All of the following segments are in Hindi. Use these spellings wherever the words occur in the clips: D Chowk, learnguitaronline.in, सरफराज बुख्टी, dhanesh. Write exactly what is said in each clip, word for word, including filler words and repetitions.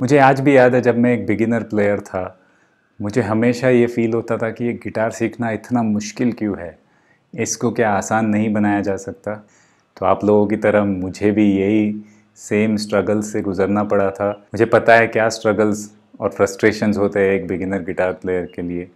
मुझे आज भी याद है जब मैं एक बिगिनर प्लेयर था, मुझे हमेशा ये फ़ील होता था कि ये गिटार सीखना इतना मुश्किल क्यों है, इसको क्या आसान नहीं बनाया जा सकता। तो आप लोगों की तरह मुझे भी यही सेम स्ट्रगल से गुजरना पड़ा था। मुझे पता है क्या स्ट्रगल्स और फ्रस्ट्रेशंस होते हैं एक बिगिनर गिटार प्लेयर के लिए,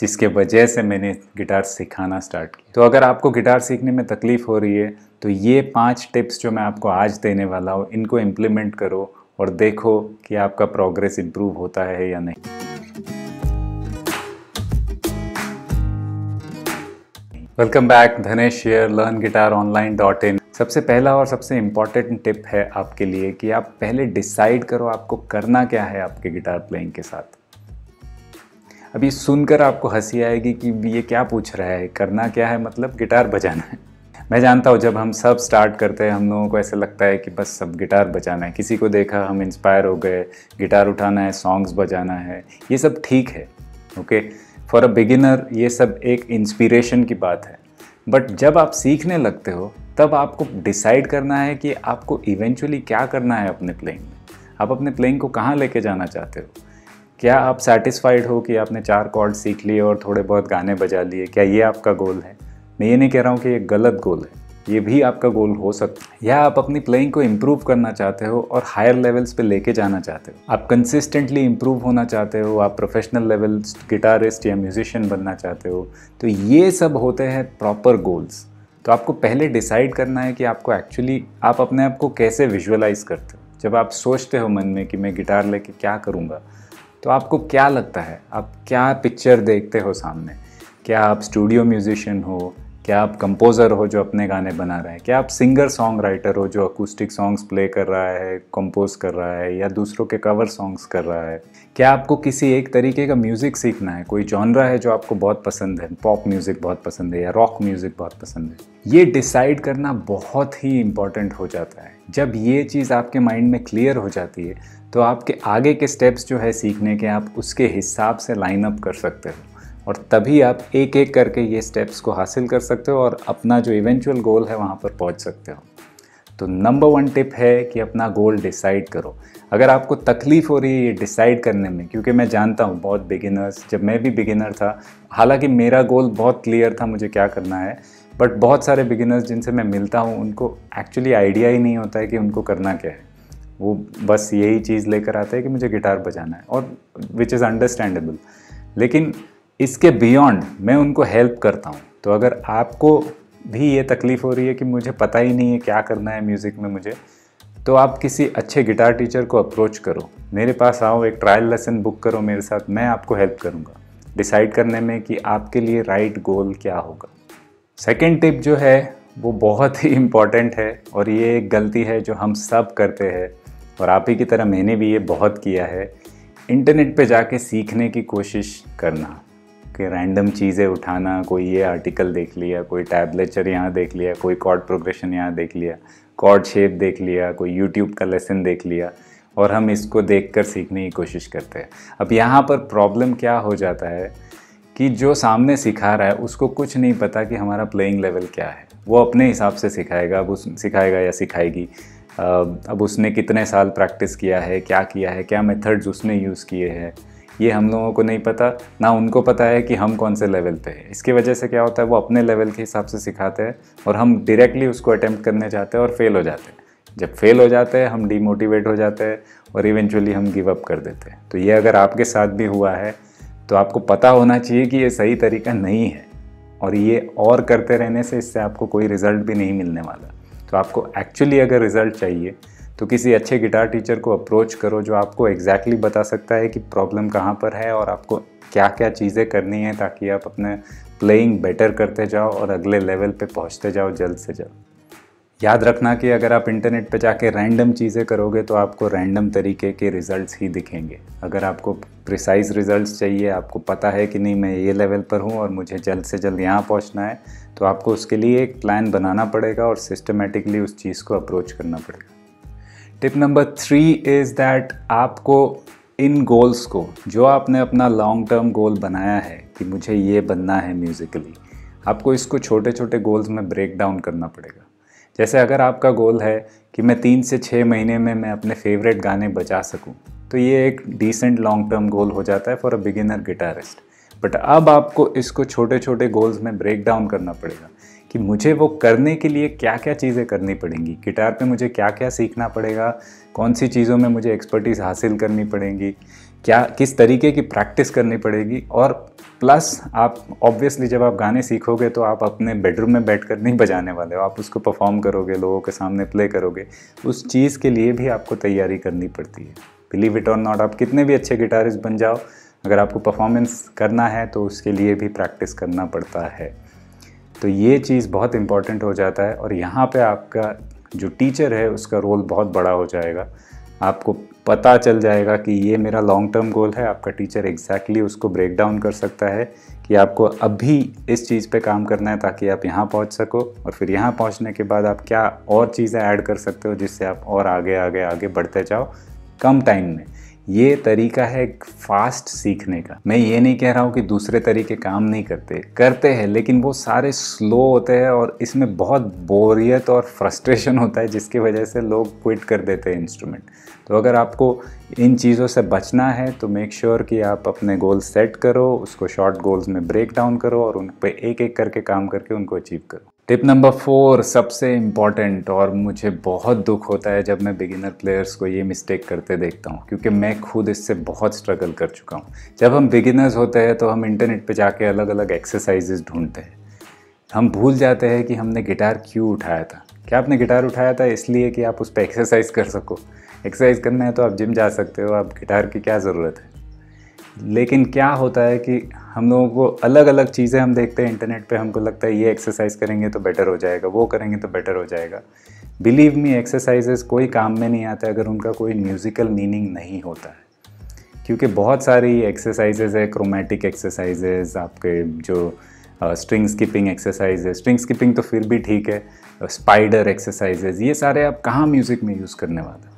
जिसके वजह से मैंने गिटार सिखाना स्टार्ट किया। तो अगर आपको गिटार सीखने में तकलीफ़ हो रही है तो ये पांच टिप्स जो मैं आपको आज देने वाला हूँ, इनको इम्प्लीमेंट करो और देखो कि आपका प्रोग्रेस इम्प्रूव होता है या नहीं। Welcome back, Dhanesh here, learn guitar online dot in. सबसे पहला और सबसे इम्पॉर्टेंट टिप है आपके लिए कि आप पहले डिसाइड करो आपको करना क्या है आपके गिटार प्लेइंग के साथ। अभी सुनकर आपको हंसी आएगी कि ये क्या पूछ रहा है, करना क्या है मतलब गिटार बजाना है। मैं जानता हूँ जब हम सब स्टार्ट करते हैं हम लोगों को ऐसा लगता है कि बस सब गिटार बजाना है, किसी को देखा हम इंस्पायर हो गए, गिटार उठाना है, सॉन्ग्स बजाना है, ये सब ठीक है। ओके, फॉर अ बिगिनर ये सब एक इंस्पिरेशन की बात है। बट जब आप सीखने लगते हो तब आपको डिसाइड करना है कि आपको इवेंचुअली क्या करना है अपने प्लेइंग में, आप अपने प्लेइंग को कहाँ लेके जाना चाहते हो। क्या आप सेटिस्फाइड हो कि आपने चार कॉर्ड सीख लिए और थोड़े बहुत गाने बजा लिए, क्या ये आपका गोल है? मैं ये नहीं कह रहा हूँ कि ये गलत गोल है, ये भी आपका गोल हो सकता है। या आप अपनी प्लेइंग को इम्प्रूव करना चाहते हो और हायर लेवल्स पे लेके जाना चाहते हो, आप कंसिस्टेंटली इम्प्रूव होना चाहते हो, आप प्रोफेशनल लेवल गिटारिस्ट या म्यूजिशियन बनना चाहते हो, तो ये सब होते हैं प्रॉपर गोल्स। तो आपको पहले डिसाइड करना है कि आपको एक्चुअली आप अपने आप को कैसे विजुअलाइज़ करते हो। जब आप सोचते हो मन में कि मैं गिटार लेके क्या करूँगा तो आपको क्या लगता है, आप क्या पिक्चर देखते हो सामने? क्या आप स्टूडियो म्यूजिशियन हो, क्या आप कंपोज़र हो जो अपने गाने बना रहे हैं, क्या आप सिंगर सॉन्ग राइटर हो जो अकूस्टिक सॉन्ग्स प्ले कर रहा है, कंपोज कर रहा है या दूसरों के कवर सॉन्ग्स कर रहा है? क्या आपको किसी एक तरीके का म्यूज़िक सीखना है, कोई जॉनरा है जो आपको बहुत पसंद है, पॉप म्यूज़िक बहुत पसंद है या रॉक म्यूज़िक बहुत पसंद है? ये डिसाइड करना बहुत ही इम्पॉर्टेंट हो जाता है। जब ये चीज़ आपके माइंड में क्लियर हो जाती है तो आपके आगे के स्टेप्स जो है सीखने के, आप उसके हिसाब से लाइनअप कर सकते हो और तभी आप एक एक करके ये स्टेप्स को हासिल कर सकते हो और अपना जो इवेंचुअल गोल है वहाँ पर पहुँच सकते हो। तो नंबर वन टिप है कि अपना गोल डिसाइड करो। अगर आपको तकलीफ़ हो रही है ये डिसाइड करने में, क्योंकि मैं जानता हूँ बहुत बिगिनर्स, जब मैं भी बिगिनर था, हालांकि मेरा गोल बहुत क्लियर था मुझे क्या करना है, बट बहुत सारे बिगिनर्स जिनसे मैं मिलता हूँ उनको एक्चुअली आइडिया ही नहीं होता है कि उनको करना क्या है। वो बस यही चीज़ लेकर आते हैं कि मुझे गिटार बजाना है, और विच इज़ अंडरस्टैंडेबल। लेकिन इसके बियॉन्ड मैं उनको हेल्प करता हूँ। तो अगर आपको भी ये तकलीफ़ हो रही है कि मुझे पता ही नहीं है क्या करना है म्यूज़िक में मुझे, तो आप किसी अच्छे गिटार टीचर को अप्रोच करो, मेरे पास आओ, एक ट्रायल लेसन बुक करो मेरे साथ, मैं आपको हेल्प करूँगा डिसाइड करने में कि आपके लिए राइट गोल क्या होगा। सेकेंड टिप जो है वो बहुत ही इम्पॉर्टेंट है और ये एक गलती है जो हम सब करते हैं और आप ही की तरह मैंने भी ये बहुत किया है। इंटरनेट पर जाके सीखने की कोशिश करना, कि रैंडम चीज़ें उठाना, कोई ये आर्टिकल देख लिया, कोई टैबलेचर यहाँ देख लिया, कोई कॉर्ड प्रोग्रेशन यहाँ देख लिया, कॉर्ड शेप देख लिया, कोई यूट्यूब का लेसन देख लिया और हम इसको देखकर सीखने की कोशिश करते हैं। अब यहाँ पर प्रॉब्लम क्या हो जाता है कि जो सामने सिखा रहा है उसको कुछ नहीं पता कि हमारा प्लेइंग लेवल क्या है, वो अपने हिसाब से सिखाएगा, अब उस सिखाएगा या सिखाएगी, अब उसने कितने साल प्रैक्टिस किया है, क्या किया है, क्या मेथड्स उसने यूज़ किए हैं, ये हम लोगों को नहीं पता, ना उनको पता है कि हम कौन से लेवल पे हैं। इसकी वजह से क्या होता है, वो अपने लेवल के हिसाब से सिखाते हैं और हम डायरेक्टली उसको अटैम्प्ट करने जाते हैं और फेल हो जाते हैं। जब फेल हो जाते हैं हम डीमोटिवेट हो जाते हैं और इवेंचुअली हम गिव अप कर देते हैं। तो ये अगर आपके साथ भी हुआ है तो आपको पता होना चाहिए कि ये सही तरीका नहीं है और ये और करते रहने से इससे आपको कोई रिज़ल्ट भी नहीं मिलने वाला। तो आपको एक्चुअली अगर रिज़ल्ट चाहिए तो किसी अच्छे गिटार टीचर को अप्रोच करो जो आपको एग्जैक्टली बता सकता है कि प्रॉब्लम कहाँ पर है और आपको क्या क्या चीज़ें करनी है ताकि आप अपने प्लेइंग बेटर करते जाओ और अगले लेवल पे पहुँचते जाओ जल्द से जल्द। याद रखना कि अगर आप इंटरनेट पर जाके रैंडम चीज़ें करोगे तो आपको रैंडम तरीके के रिज़ल्ट्स ही दिखेंगे। अगर आपको प्रिसाइज रिज़ल्ट्स चाहिए, आपको पता है कि नहीं मैं ये लेवल पर हूँ और मुझे जल्द से जल्द यहाँ पहुँचना है, तो आपको उसके लिए एक प्लान बनाना पड़ेगा और सिस्टमेटिकली उस चीज़ को अप्रोच करना पड़ेगा। Tip number three is that आपको इन गोल्स को, जो आपने अपना लॉन्ग टर्म गोल बनाया है कि मुझे ये बनना है म्यूज़िकली, आपको इसको छोटे छोटे गोल्स में ब्रेक डाउन करना पड़ेगा। जैसे अगर आपका गोल है कि मैं तीन से छः महीने में मैं अपने फेवरेट गाने बजा सकूं, तो ये एक डिसेंट लॉन्ग टर्म गोल हो जाता है for a beginner guitarist. But अब आपको इसको छोटे छोटे गोल्स में ब्रेक डाउन करना पड़ेगा कि मुझे वो करने के लिए क्या क्या चीज़ें करनी पड़ेंगी, गिटार पे मुझे क्या क्या सीखना पड़ेगा, कौन सी चीज़ों में मुझे एक्सपर्टीज़ हासिल करनी पड़ेगी, क्या किस तरीके की प्रैक्टिस करनी पड़ेगी। और प्लस आप ऑब्वियसली जब आप गाने सीखोगे तो आप अपने बेडरूम में बैठकर नहीं बजाने वाले हो, आप उसको परफॉर्म करोगे, लोगों के सामने प्ले करोगे, उस चीज़ के लिए भी आपको तैयारी करनी पड़ती है। बिलीव इट और नॉट, आप कितने भी अच्छे गिटारिस्ट बन जाओ, अगर आपको परफॉर्मेंस करना है तो उसके लिए भी प्रैक्टिस करना पड़ता है। तो ये चीज़ बहुत इम्पॉर्टेंट हो जाता है और यहाँ पे आपका जो टीचर है उसका रोल बहुत बड़ा हो जाएगा। आपको पता चल जाएगा कि ये मेरा लॉन्ग टर्म गोल है, आपका टीचर एग्जैक्टली उसको ब्रेक डाउन कर सकता है कि आपको अभी इस चीज़ पे काम करना है ताकि आप यहाँ पहुँच सको, और फिर यहाँ पहुँचने के बाद आप क्या और चीज़ें ऐड कर सकते हो जिससे आप और आगे आगे आगे बढ़ते जाओ कम टाइम में। ये तरीका है फास्ट सीखने का। मैं ये नहीं कह रहा हूँ कि दूसरे तरीके काम नहीं करते, करते हैं, लेकिन वो सारे स्लो होते हैं और इसमें बहुत बोरियत और फ्रस्ट्रेशन होता है जिसकी वजह से लोग क्विट कर देते हैं इंस्ट्रूमेंट। तो अगर आपको इन चीज़ों से बचना है तो मेक श्योर कि आप अपने गोल सेट करो, उसको शॉर्ट गोल्स में ब्रेक डाउन करो और उन पर एक एक करके काम करके उनको अचीव करो। टिप नंबर फोर, सबसे इम्पॉर्टेंट, और मुझे बहुत दुख होता है जब मैं बिगिनर प्लेयर्स को ये मिस्टेक करते देखता हूँ, क्योंकि मैं खुद इससे बहुत स्ट्रगल कर चुका हूँ। जब हम बिगिनर्स होते हैं तो हम इंटरनेट पे जाके अलग अलग एक्सरसाइजेज ढूंढते हैं, हम भूल जाते हैं कि हमने गिटार क्यों उठाया था। क्या आपने गिटार उठाया था इसलिए कि आप उस पर एक्सरसाइज कर सको? एक्सरसाइज करना है तो आप जिम जा सकते हो, आप गिटार की क्या ज़रूरत है? लेकिन क्या होता है कि हम लोगों को अलग अलग चीज़ें हम देखते हैं इंटरनेट पे, हमको लगता है ये एक्सरसाइज करेंगे तो बेटर हो जाएगा, वो करेंगे तो बेटर हो जाएगा। बिलीव मी, एक्सरसाइजेस कोई काम में नहीं आता अगर उनका कोई म्यूज़िकल मीनिंग नहीं होता है, क्योंकि बहुत सारी एक्सरसाइजेज है, क्रोमेटिक एक्सरसाइजेज, आपके जो स्ट्रिंग स्किपिंग एक्सरसाइज है, स्ट्रिंग स्किपिंग तो फिर भी ठीक है, स्पाइडर एक्सरसाइजेज, ये सारे आप कहाँ म्यूज़िक में यूज़ करने वाले हो?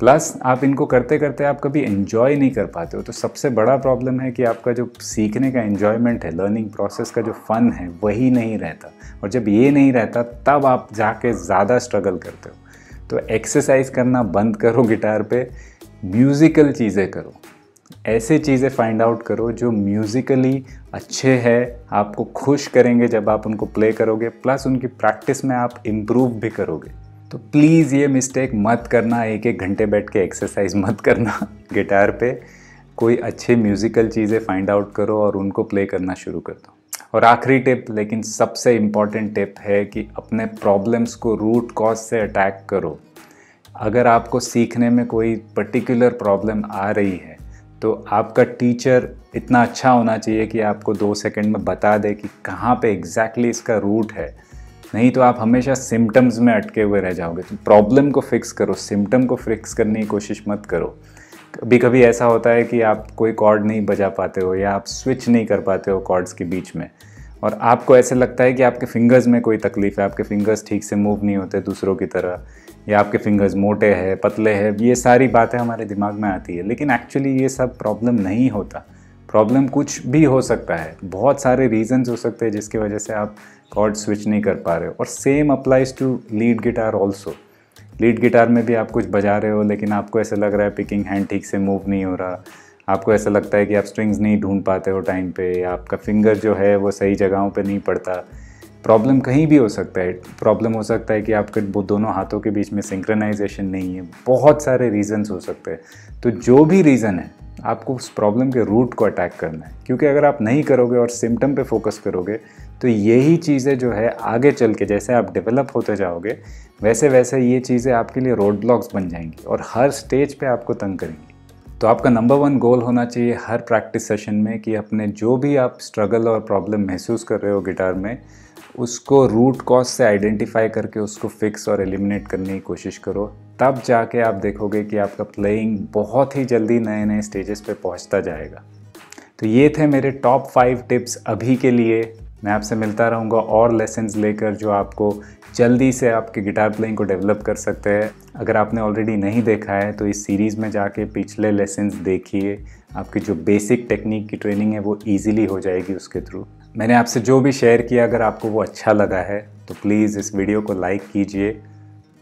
प्लस आप इनको करते करते आप कभी एंजॉय नहीं कर पाते हो। तो सबसे बड़ा प्रॉब्लम है कि आपका जो सीखने का एंजॉयमेंट है, लर्निंग प्रोसेस का जो फ़न है, वही नहीं रहता, और जब ये नहीं रहता तब आप जाके ज़्यादा स्ट्रगल करते हो। तो एक्सरसाइज करना बंद करो, गिटार पे म्यूज़िकल चीज़ें करो, ऐसे चीज़ें फाइंड आउट करो जो म्यूज़िकली अच्छे है, आपको खुश करेंगे जब आप उनको प्ले करोगे, प्लस उनकी प्रैक्टिस में आप इम्प्रूव भी करोगे। तो प्लीज़ ये मिस्टेक मत करना, एक एक घंटे बैठ के एक्सरसाइज मत करना गिटार पे, कोई अच्छे म्यूज़िकल चीज़ें फाइंड आउट करो और उनको प्ले करना शुरू कर दो। और आखिरी टिप, लेकिन सबसे इम्पॉर्टेंट टिप है कि अपने प्रॉब्लम्स को रूट कॉज से अटैक करो। अगर आपको सीखने में कोई पर्टिकुलर प्रॉब्लम आ रही है तो आपका टीचर इतना अच्छा होना चाहिए कि आपको दो सेकेंड में बता दे कि कहाँ पर एग्जैक्टली इसका रूट है, नहीं तो आप हमेशा सिम्टम्स में अटके हुए रह जाओगे। तो प्रॉब्लम को फिक्स करो, सिम्टम को फिक्स करने की कोशिश मत करो। कभी कभी ऐसा होता है कि आप कोई कॉर्ड नहीं बजा पाते हो या आप स्विच नहीं कर पाते हो कॉर्ड्स के बीच में, और आपको ऐसे लगता है कि आपके फिंगर्स में कोई तकलीफ़ है, आपके फिंगर्स ठीक से मूव नहीं होते दूसरों की तरह, या आपके फिंगर्स मोटे हैं, पतले हैं, ये सारी बातें हमारे दिमाग में आती है। लेकिन एक्चुअली ये सब प्रॉब्लम नहीं होता, प्रॉब्लम कुछ भी हो सकता है, बहुत सारे रीजंस हो सकते हैं जिसकी वजह से आप कॉर्ड स्विच नहीं कर पा रहे हो। और same applies to lead guitar also. Lead guitar में भी आप कुछ बजा रहे हो लेकिन आपको ऐसा लग रहा है पिकिंग हैंड ठीक से मूव नहीं हो रहा, आपको ऐसा लगता है कि आप स्ट्रिंग्स नहीं ढूंढ पाते हो टाइम पे, आपका फिंगर जो है वो सही जगहों पे नहीं पड़ता। प्रॉब्लम कहीं भी हो सकता है, प्रॉब्लम हो सकता है कि आपके दोनों हाथों के बीच में सिंक्रोनाइजेशन नहीं है, बहुत सारे रीजंस हो सकते हैं। तो जो भी रीज़न है आपको उस प्रॉब्लम के रूट को अटैक करना है, क्योंकि अगर आप नहीं करोगे और सिम्टम पे फोकस करोगे तो यही चीज़ें जो है आगे चल के जैसे आप डेवलप होते जाओगे वैसे वैसे ये चीज़ें आपके लिए रोड ब्लॉक्स बन जाएंगी और हर स्टेज पे आपको तंग करेंगी। तो आपका नंबर वन गोल होना चाहिए हर प्रैक्टिस सेशन में कि अपने जो भी आप स्ट्रगल और प्रॉब्लम महसूस कर रहे हो गिटार में, उसको रूट कॉज से आइडेंटिफाई करके उसको फिक्स और एलिमिनेट करने की कोशिश करो, तब जाके आप देखोगे कि आपका प्लेइंग बहुत ही जल्दी नए नए स्टेजेस पे पहुंचता जाएगा। तो ये थे मेरे टॉप फाइव टिप्स अभी के लिए। मैं आपसे मिलता रहूँगा और लेसन्स लेकर जो आपको जल्दी से आपके गिटार प्लेइंग को डेवलप कर सकते हैं। अगर आपने ऑलरेडी नहीं देखा है तो इस सीरीज़ में जाके पिछले लेसन्स देखिए, आपकी जो बेसिक टेक्निक की ट्रेनिंग है वो ईजिली हो जाएगी उसके थ्रू। मैंने आपसे जो भी शेयर किया अगर आपको वो अच्छा लगा है तो प्लीज़ इस वीडियो को लाइक कीजिए,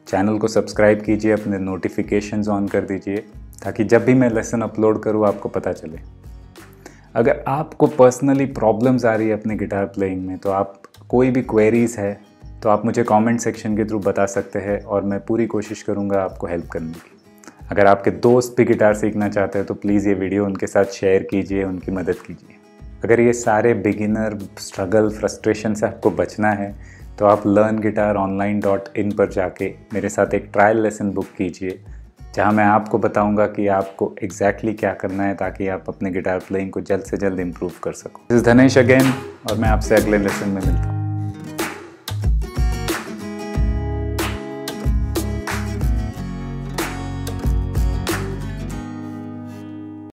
चैनल को सब्सक्राइब कीजिए, अपने नोटिफिकेशंस ऑन कर दीजिए ताकि जब भी मैं लेसन अपलोड करूँ आपको पता चले। अगर आपको पर्सनली प्रॉब्लम्स आ रही है अपने गिटार प्लेइंग में तो आप कोई भी क्वेरीज़ है तो आप मुझे कमेंट सेक्शन के थ्रू बता सकते हैं और मैं पूरी कोशिश करूँगा आपको हेल्प करने की। अगर आपके दोस्त भी गिटार सीखना चाहते हैं तो प्लीज़ ये वीडियो उनके साथ शेयर कीजिए, उनकी मदद कीजिए। अगर ये सारे बिगिनर स्ट्रगल फ्रस्ट्रेशन से आपको बचना है तो आप learn guitar online dot in पर जाके मेरे साथ एक ट्रायल लेसन बुक कीजिए जहाँ मैं आपको बताऊंगा कि आपको एग्जैक्टली क्या करना है ताकि आप अपने गिटार प्लेइंग को जल्द से जल्द इम्प्रूव कर सको। दिस इज धनेश अगेन और मैं आपसे अगले लेसन में मिलता हूँ।